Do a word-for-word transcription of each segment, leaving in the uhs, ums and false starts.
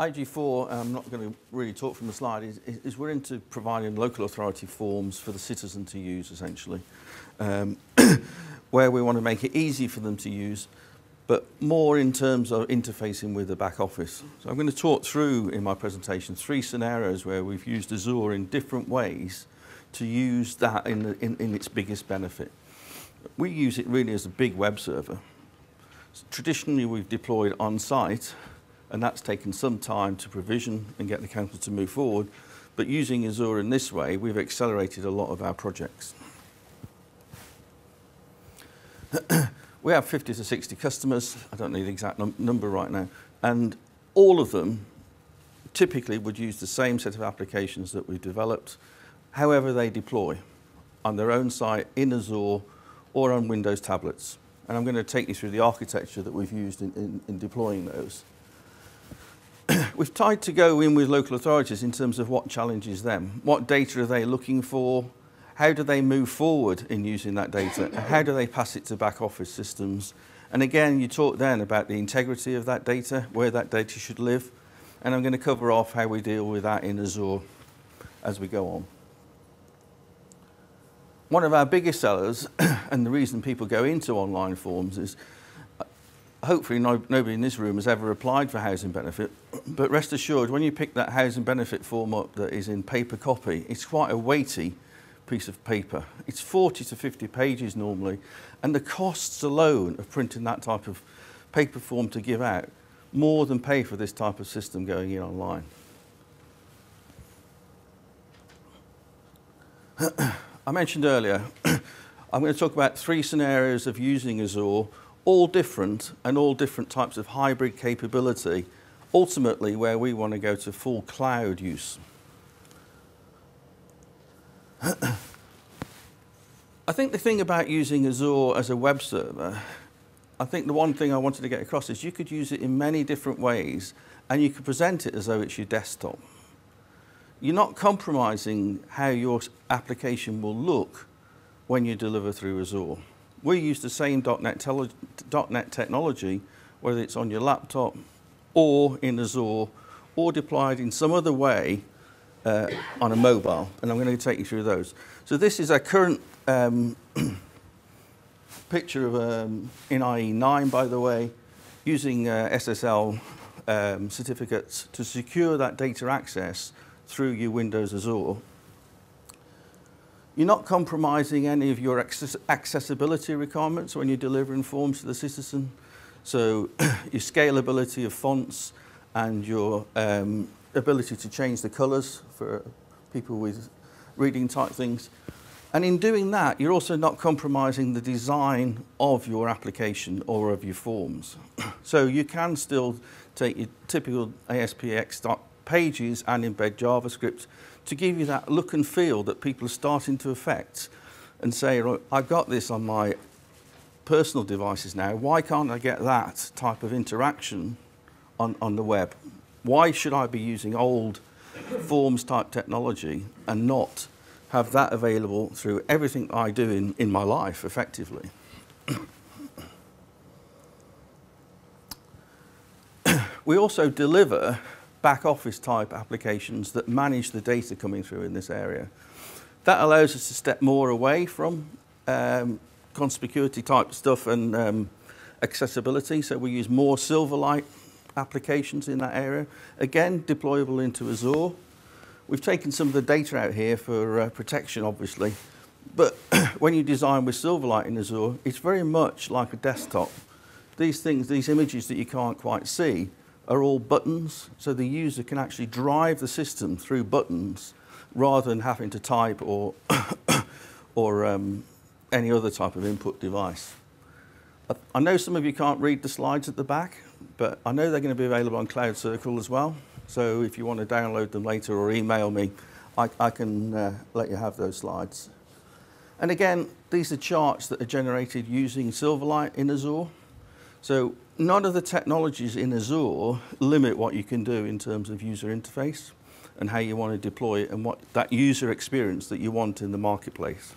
I G four, I'm not going to really talk from the slide, is, is we're into providing local authority forms for the citizen to use, essentially, um, where we want to make it easy for them to use, but more in terms of interfacing with the back office. So I'm going to talk through in my presentation three scenarios where we've used Azure in different ways to use that in, the, in, in its biggest benefit. We use it really as a big web server. So traditionally, we've deployed on-site, and that's taken some time to provision and get the council to move forward. But using Azure in this way, we've accelerated a lot of our projects. We have fifty to sixty customers. I don't know the exact num number right now. And all of them typically would use the same set of applications that we've developed, however they deploy, on their own site, in Azure, or on Windows tablets. And I'm going to take you through the architecture that we've used in, in, in deploying those. We've tried to go in with local authorities in terms of what challenges them. What data are they looking for? How do they move forward in using that data? How do they pass it to back office systems? And again, you talked then about the integrity of that data, where that data should live. And I'm going to cover off how we deal with that in Azure as we go on. One of our biggest sellers, and the reason people go into online forms is, hopefully no, nobody in this room has ever applied for housing benefit, but rest assured, when you pick that housing benefit form up that is in paper copy, it's quite a weighty piece of paper. It's forty to fifty pages normally, and the costs alone of printing that type of paper form to give out more than pay for this type of system going in online. I mentioned earlier, I'm going to talk about three scenarios of using Azure, all different and all different types of hybrid capability, ultimately where we want to go to full cloud use. I think the thing about using Azure as a web server, I think the one thing I wanted to get across is you could use it in many different ways and you could present it as though it's your desktop. You're not compromising how your application will look when you deliver through Azure. We use the same dot net technology, whether it's on your laptop or in Azure or deployed in some other way uh, on a mobile. And I'm going to take you through those. So this is our current um, picture of um, in I E nine, by the way, using uh, S S L um, certificates to secure that data access through your Windows Azure. You're not compromising any of your access accessibility requirements when you're delivering forms to the citizen. So your scalability of fonts and your um, ability to change the colours for people with reading type things. And in doing that, you're also not compromising the design of your application or of your forms. So you can still take your typical A S P X pages and embed JavaScript to give you that look and feel that people are starting to affect and say, right, I've got this on my personal devices now. Why can't I get that type of interaction on, on the web? Why should I be using old forms type technology and not have that available through everything I do in, in my life effectively? We also deliver back office type applications that manage the data coming through in this area. That allows us to step more away from um, conspicuity type stuff and um, accessibility. So we use more Silverlight applications in that area. Again, deployable into Azure. We've taken some of the data out here for uh, protection, obviously. But when you design with Silverlight in Azure, it's very much like a desktop. These things, these images that you can't quite see, are all buttons, so the user can actually drive the system through buttons rather than having to type or, or um, any other type of input device. I, I know some of you can't read the slides at the back, but I know they're going to be available on Cloud Circle as well. So if you want to download them later or email me, I, I can uh, let you have those slides. And again, these are charts that are generated using Silverlight in Azure. So none of the technologies in Azure limit what you can do in terms of user interface and how you want to deploy it and what that user experience that you want in the marketplace.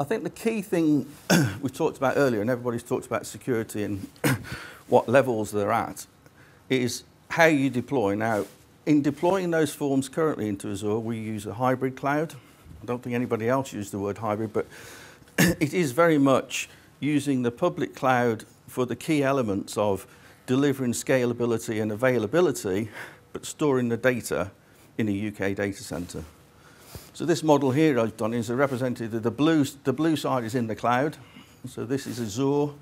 I think the key thing we talked about earlier, and everybody's talked about security and what levels they're at, is how you deploy. Now, in deploying those forms currently into Azure, we use a hybrid cloud. I don't think anybody else used the word hybrid, but it is very much using the public cloud for the key elements of delivering scalability and availability, but storing the data in a U K data centre. So this model here I've done is represented that the blue, the blue side is in the cloud. So this is Azure,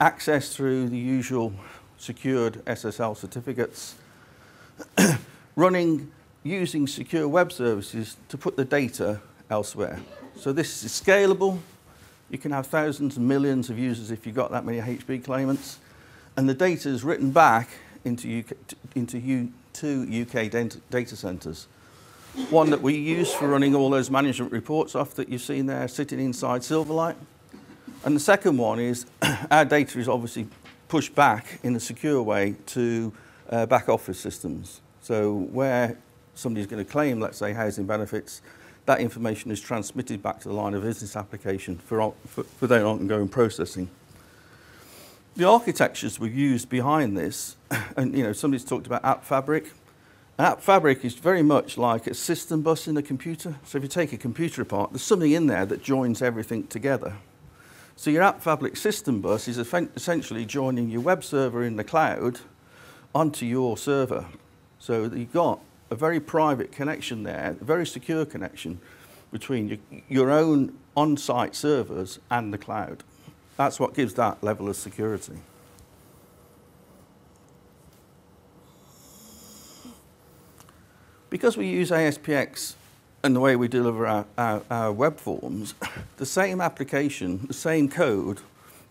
access through the usual secured S S L certificates, running using secure web services to put the data elsewhere. So this is scalable. You can have thousands and millions of users if you've got that many H P claimants. And the data is written back into, U K, into U, two U K data centres. One that we use for running all those management reports off that you've seen there sitting inside Silverlight. And the second one is our data is obviously pushed back in a secure way to uh, back office systems. So where somebody's going to claim, let's say, housing benefits, that information is transmitted back to the line of business application for, for, for their ongoing processing. The architectures we've used behind this, and you know, somebody's talked about App Fabric. App Fabric is very much like a system bus in a computer. So if you take a computer apart, there's something in there that joins everything together. So your App Fabric system bus is essentially joining your web server in the cloud onto your server. So that you've got a very private connection there, a very secure connection between your, your own on-site servers and the cloud. That's what gives that level of security. Because we use A S P X and the way we deliver our, our, our web forms, the same application, the same code,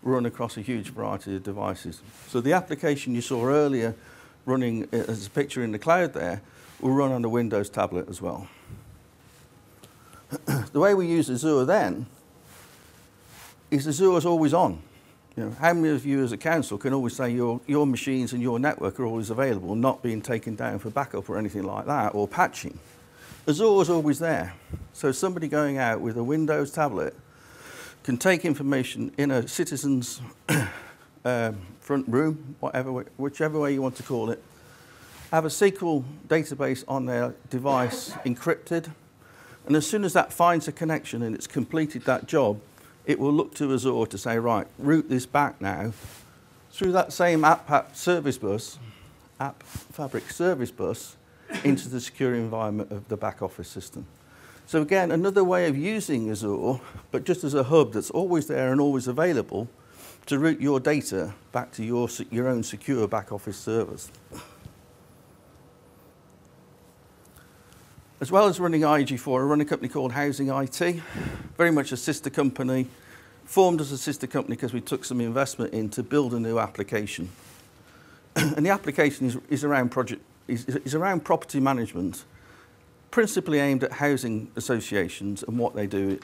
run across a huge variety of devices. So the application you saw earlier running as a picture in the cloud there, will run on the Windows tablet as well. The way we use Azure then is Azure is always on. You know, how many of you as a council can always say your, your machines and your network are always available, not being taken down for backup or anything like that, or patching? Azure is always there. So somebody going out with a Windows tablet can take information in a citizen's um, front room, whatever, whichever way you want to call it, have a S Q L database on their device encrypted, and as soon as that finds a connection and it's completed that job, it will look to Azure to say, right, route this back now through that same app, app service bus, App Fabric service bus, into the secure environment of the back office system. So again, another way of using Azure, but just as a hub that's always there and always available to route your data back to your, your own secure back office servers. As well as running I G four, I run a company called Housing I T, very much a sister company, formed as a sister company because we took some investment in to build a new application. And the application is, is, around project, is, is around property management, principally aimed at housing associations and what they do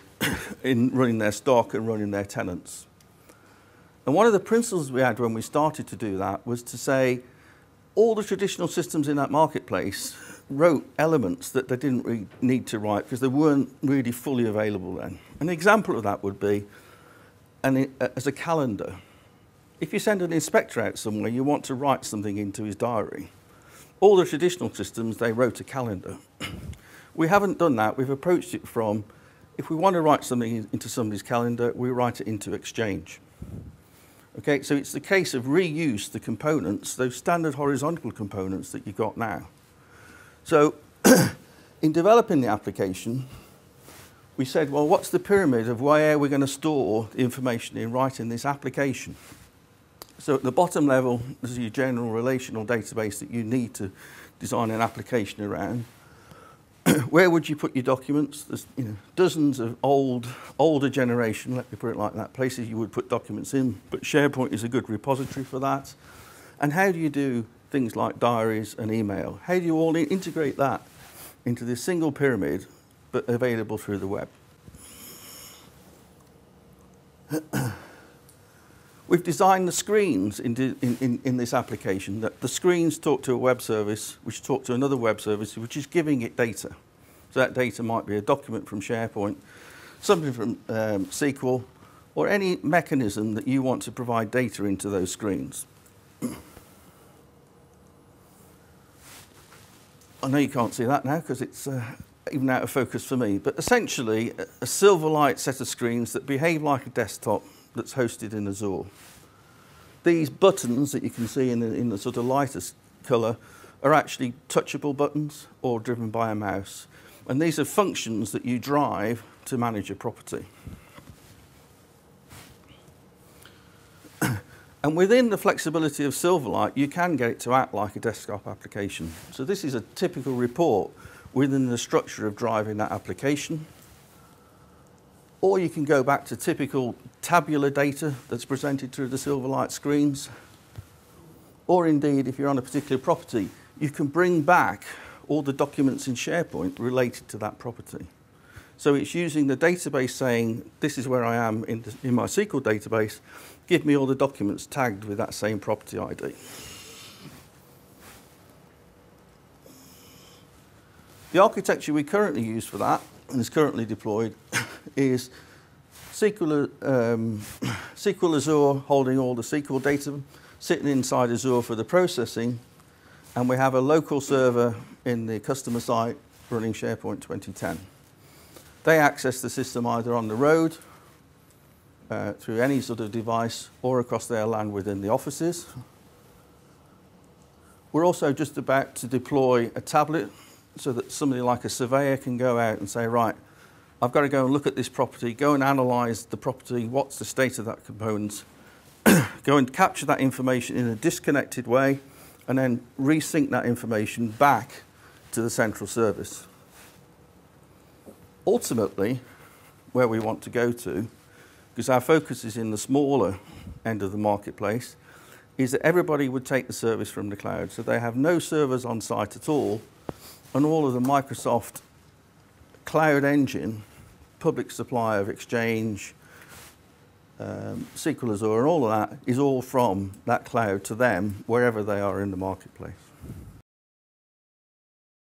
in running their stock and running their tenants. And one of the principles we had when we started to do that was to say, all the traditional systems in that marketplace wrote elements that they didn't really need to write because they weren't really fully available then. An example of that would be an, as a calendar. If you send an inspector out somewhere, you want to write something into his diary. All the traditional systems, they wrote a calendar. We haven't done that. We've approached it from, if we want to write something into somebody's calendar, we write it into Exchange. Okay, so it's the case of reuse the components, those standard horizontal components that you've got now. So in developing the application, we said, well, what's the pyramid of where we're going to store the information in writing this application? So at the bottom level, this is your general relational database that you need to design an application around. Where would you put your documents? There's you know, dozens of old, older generation, let me put it like that, places you would put documents in, but SharePoint is a good repository for that. And how do you do things like diaries and email? How do you all integrate that into this single pyramid, but available through the web? We've designed the screens in, in, in, in this application, that the screens talk to a web service, which talk to another web service, which is giving it data. So that data might be a document from SharePoint, something from um, S Q L, or any mechanism that you want to provide data into those screens. I know you can't see that now because it's uh, even out of focus for me, but essentially a Silverlight set of screens that behave like a desktop that's hosted in Azure. These buttons that you can see in the, in the sort of lightest colour are actually touchable buttons or driven by a mouse. And these are functions that you drive to manage a property. And within the flexibility of Silverlight, you can get it to act like a desktop application. So this is a typical report within the structure of driving that application. Or you can go back to typical tabular data that's presented through the Silverlight screens. Or indeed, if you're on a particular property, you can bring back all the documents in SharePoint related to that property. So it's using the database saying, this is where I am in, the, in my S Q L database, give me all the documents tagged with that same property I D. The architecture we currently use for that, and is currently deployed, is S Q L, um, S Q L Azure holding all the S Q L data, sitting inside Azure for the processing, and we have a local server in the customer site running SharePoint twenty ten. They access the system either on the road, uh, through any sort of device, or across their LAN within the offices. We're also just about to deploy a tablet so that somebody like a surveyor can go out and say, right, I've got to go and look at this property, go and analyse the property, what's the state of that component, go and capture that information in a disconnected way, and then resync that information back to the central service. Ultimately, where we want to go to, because our focus is in the smaller end of the marketplace, is that everybody would take the service from the cloud. So they have no servers on site at all, and all of the Microsoft Cloud Engine, public supply of Exchange, um, S Q L Azure, and all of that is all from that cloud to them, wherever they are in the marketplace.